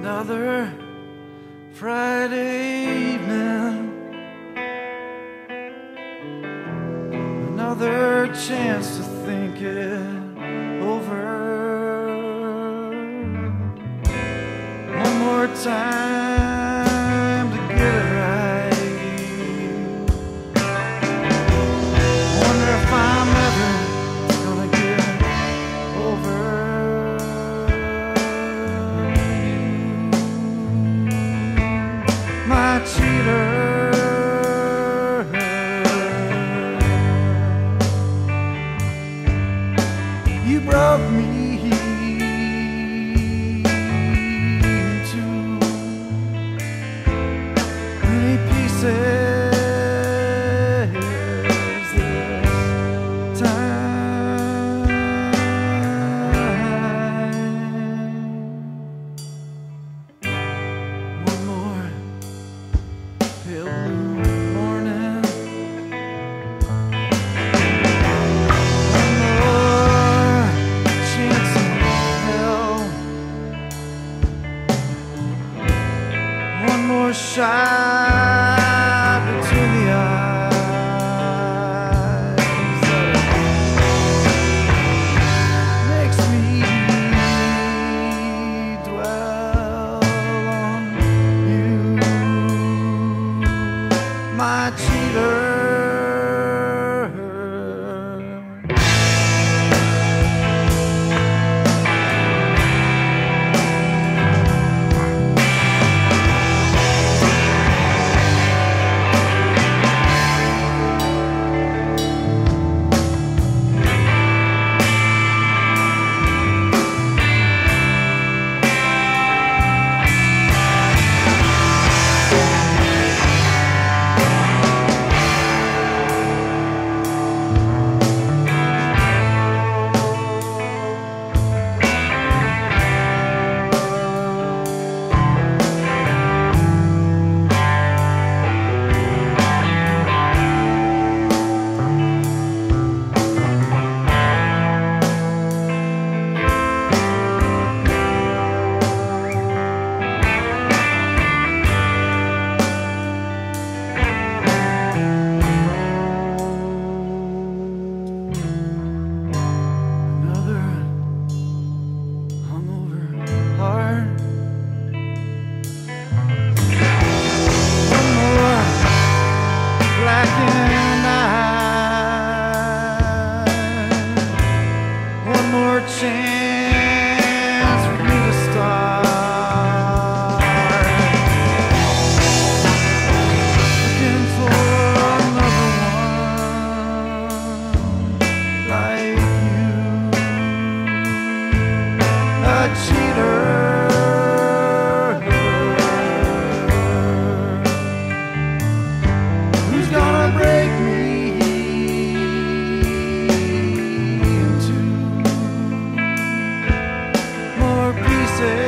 another Friday evening, another chance to think it over, one more time to get it right. Wonder if I'm ever gonna get over. My cheater, you broke me into many pieces this time. One more pale blue morning, one more chance in hell, one more shot between the eyes that makes me dwell on you. My cheater, chance for me to start looking for another one like you, a cheater who's gonna break me. Say